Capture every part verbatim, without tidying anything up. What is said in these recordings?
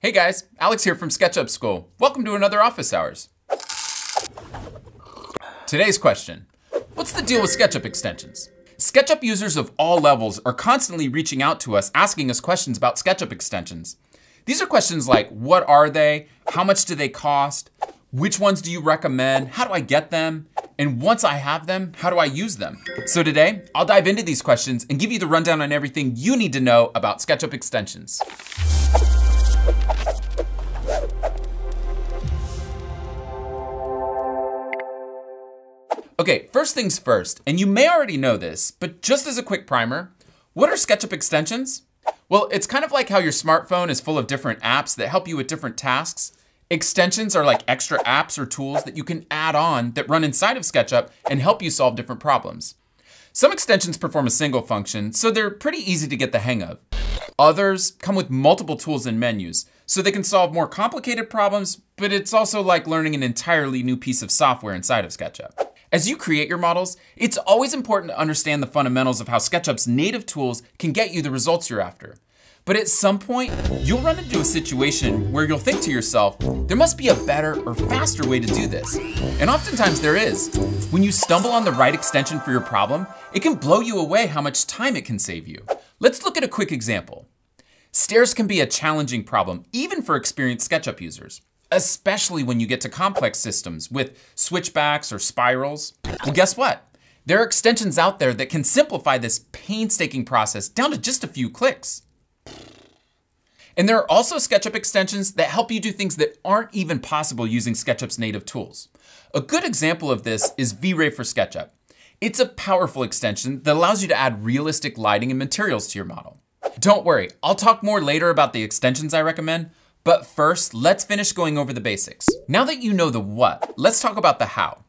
Hey guys, Alex here from SketchUp School. Welcome to another Office Hours. Today's question, what's the deal with SketchUp extensions? SketchUp users of all levels are constantly reaching out to us, asking us questions about SketchUp extensions. These are questions like, what are they? How much do they cost? Which ones do you recommend? How do I get them? And once I have them, how do I use them? So today, I'll dive into these questions and give you the rundown on everything you need to know about SketchUp extensions. Okay, first things first, and you may already know this, but just as a quick primer, what are SketchUp extensions? Well, it's kind of like how your smartphone is full of different apps that help you with different tasks. Extensions are like extra apps or tools that you can add on that run inside of SketchUp and help you solve different problems. Some extensions perform a single function, so they're pretty easy to get the hang of. Others come with multiple tools and menus, so they can solve more complicated problems, but it's also like learning an entirely new piece of software inside of SketchUp. As you create your models, it's always important to understand the fundamentals of how SketchUp's native tools can get you the results you're after. But at some point, you'll run into a situation where you'll think to yourself, there must be a better or faster way to do this. And oftentimes there is. When you stumble on the right extension for your problem, it can blow you away how much time it can save you. Let's look at a quick example. Stairs can be a challenging problem, even for experienced SketchUp users, especially when you get to complex systems with switchbacks or spirals. Well, guess what? There are extensions out there that can simplify this painstaking process down to just a few clicks. And there are also SketchUp extensions that help you do things that aren't even possible using SketchUp's native tools. A good example of this is V-Ray for SketchUp. It's a powerful extension that allows you to add realistic lighting and materials to your model. Don't worry, I'll talk more later about the extensions I recommend, but first, let's finish going over the basics. Now that you know the what, let's talk about the how.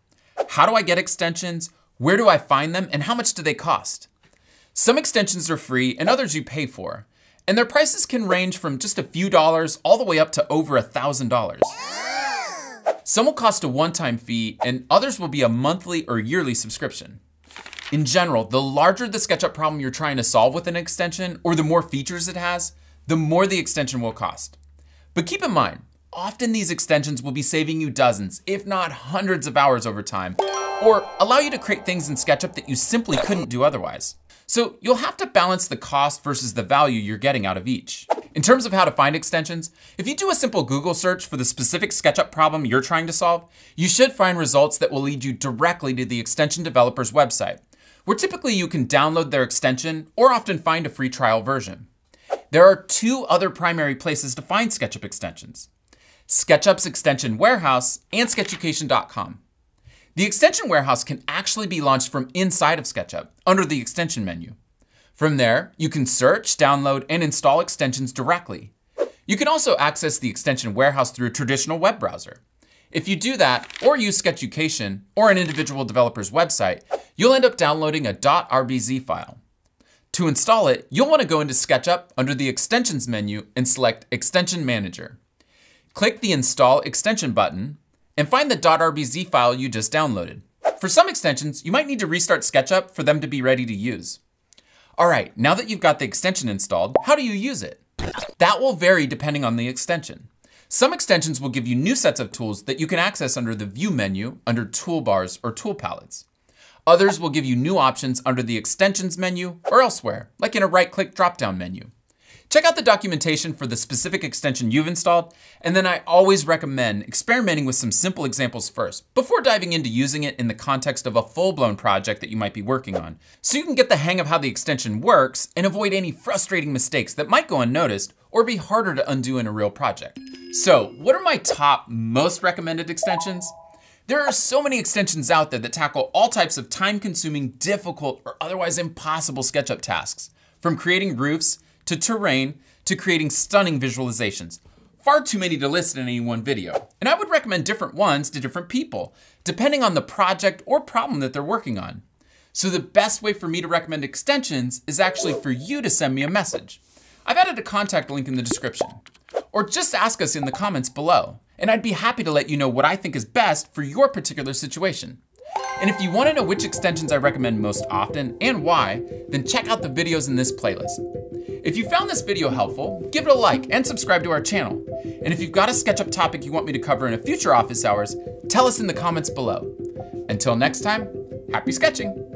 How do I get extensions? Where do I find them? And how much do they cost? Some extensions are free and others you pay for. And their prices can range from just a few dollars all the way up to over a thousand dollars. Some will cost a one-time fee and others will be a monthly or yearly subscription. In general, the larger the SketchUp problem you're trying to solve with an extension or the more features it has, the more the extension will cost. But keep in mind, often these extensions will be saving you dozens, if not hundreds of hours over time, or allow you to create things in SketchUp that you simply couldn't do otherwise. So you'll have to balance the cost versus the value you're getting out of each. In terms of how to find extensions, if you do a simple Google search for the specific SketchUp problem you're trying to solve, you should find results that will lead you directly to the extension developer's website, where typically you can download their extension or often find a free trial version. There are two other primary places to find SketchUp extensions, SketchUp's Extension Warehouse and sketchucation dot com. The Extension Warehouse can actually be launched from inside of SketchUp under the extension menu. From there, you can search, download, and install extensions directly. You can also access the Extension Warehouse through a traditional web browser. If you do that or use Sketchucation or an individual developer's website, you'll end up downloading a .rbz file. To install it, you'll want to go into SketchUp under the Extensions menu and select Extension Manager. Click the Install Extension button and find the .rbz file you just downloaded. For some extensions, you might need to restart SketchUp for them to be ready to use. All right, now that you've got the extension installed, how do you use it? That will vary depending on the extension. Some extensions will give you new sets of tools that you can access under the View menu under Toolbars or Tool Palettes. Others will give you new options under the Extensions menu or elsewhere, like in a right-click drop-down menu. Check out the documentation for the specific extension you've installed, and then I always recommend experimenting with some simple examples first, before diving into using it in the context of a full-blown project that you might be working on, so you can get the hang of how the extension works and avoid any frustrating mistakes that might go unnoticed or be harder to undo in a real project. So, what are my top most recommended extensions? There are so many extensions out there that tackle all types of time-consuming, difficult, or otherwise impossible SketchUp tasks, from creating roofs, to terrain, to creating stunning visualizations. Far too many to list in any one video. And I would recommend different ones to different people, depending on the project or problem that they're working on. So the best way for me to recommend extensions is actually for you to send me a message. I've added a contact link in the description, or just ask us in the comments below. And I'd be happy to let you know what I think is best for your particular situation. And if you want to know which extensions I recommend most often and why, then check out the videos in this playlist. If you found this video helpful, give it a like and subscribe to our channel. And if you've got a SketchUp topic you want me to cover in a future Office Hours, tell us in the comments below. Until next time, happy sketching!